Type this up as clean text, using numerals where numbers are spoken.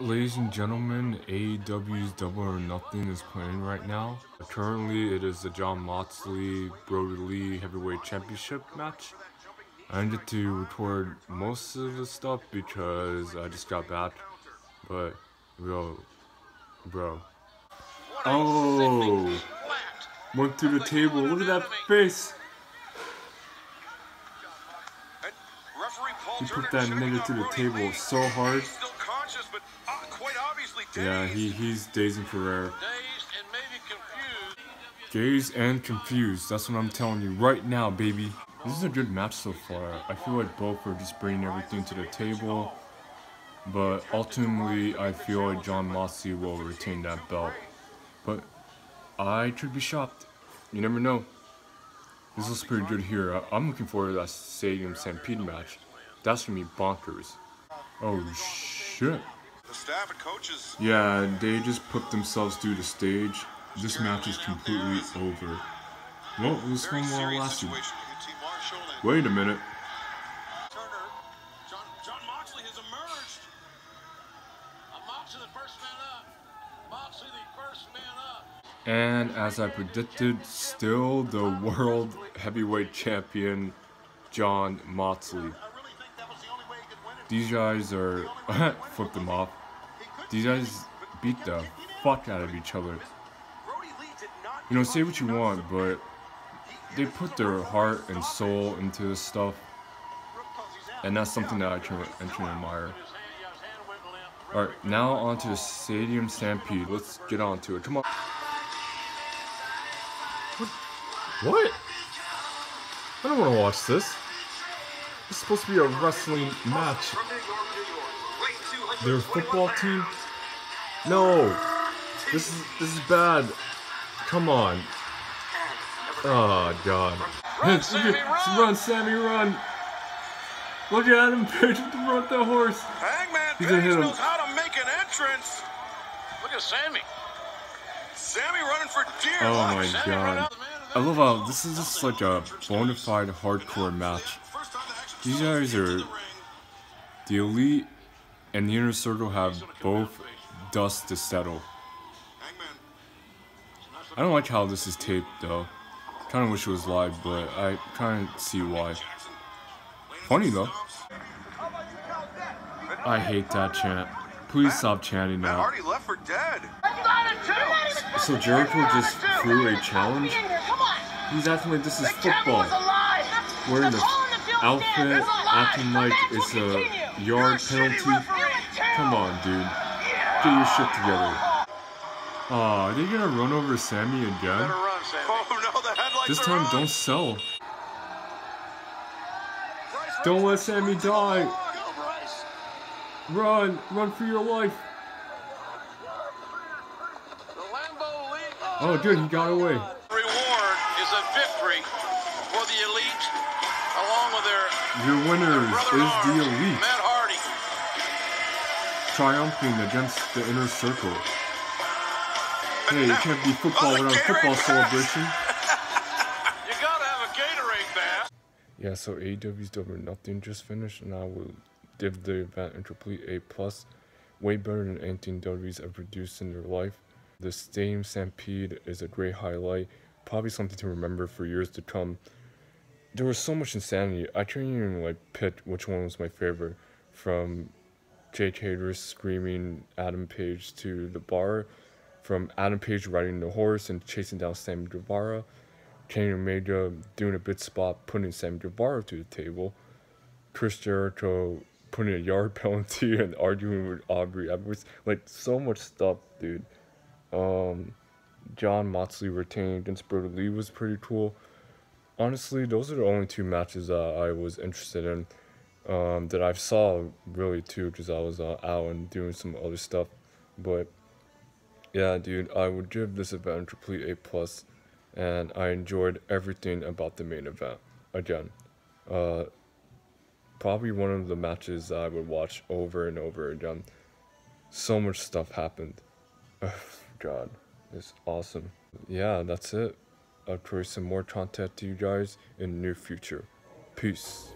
Ladies and gentlemen, AEW's Double or Nothing is playing right now. Currently, it is the Jon Moxley, Brodie Lee Heavyweight Championship match. I needed to record most of the stuff because I just got back, but bro. Oh! Went through the table, look at that face! He put that nigga through the table so hard. Yeah, he's dazed and Ferrer. Dazed and confused, that's what I'm telling you right now, baby. This is a good match so far. I feel like both are just bringing everything to the table, but ultimately I feel like Jon Moxley will retain that belt. But I could be shocked. You never know. This looks pretty good here. I'm looking forward to that Stadium Stampede match. That's gonna be bonkers. Oh shit. Yeah, they just put themselves through the stage. This match is completely over. Well, this one while lasted. Wait a minute. Jon Moxley has emerged. Moxley the first man up. Moxley the first man up. And as I predicted, still the world heavyweight champion, Jon Moxley. These guys are flip them off. These guys beat the fuck out of each other. You know, say what you want, but they put their heart and soul into this stuff, and that's something that I can admire. All right, now onto the Stadium Stampede. Let's get onto it. Come on. What? I don't want to watch this. It's supposed to be a wrestling match. Their football team? No, this is bad. Come on. Oh god. Run, Sammy, run. Run, Sammy, run! Look at him, Page with the front of the horse. Hangman Page knows how to make an entrance. Look at Sammy. Sammy running for dear life. Oh my god. I love how this is just like a bona fide hardcore match. These guys are the Elite. And the Inner Circle have both dust to settle. I don't like how this is taped though. Kinda wish it was live, but I kinda see why. Funny though. I hate that chant. Please stop chanting now. So Jericho just threw a challenge? He's acting like this is football. Wearing the outfit, acting like it's a yard penalty? Come on, dude. Get your shit together. Aw, are they gonna run over Sammy again? Run, Sammy. Oh, no, this time, don't sell. Don't let Sammy die. Run, run for your life. Oh, good, he got away. Reward is a victory for the Elite, along with their. Your winners is the Elite. Matt Hardy. Triumphing against the Inner Circle. Hey, it can't be football without a football celebration. You gotta have a Gatorade bath. Yeah, so AEW's Double or Nothing just finished, and I will give the event a complete A+. Way better than anything WWE's ever produced in their life. The Stadium Stampede is a great highlight. Probably something to remember for years to come. There was so much insanity, I couldn't even like pick which one was my favorite. From Jake Hader screaming Adam Page to the bar, from Adam Page riding the horse and chasing down Sammy Guevara, Kenny Omega doing a bit spot, putting Sammy Guevara to the table, Chris Jericho putting a yard penalty and arguing with Aubrey. I was like, so much stuff, dude. Jon Moxley retaining against Brodie Lee was pretty cool. Honestly, those are the only two matches that I was interested in, that I saw really too, because I was out and doing some other stuff. But yeah, dude, I would give this event a complete A+, and I enjoyed everything about the main event. Again, probably one of the matches I would watch over and over again. So much stuff happened. Oh, god, it's awesome. Yeah, that's it. I'll create some more content to you guys in the near future. Peace.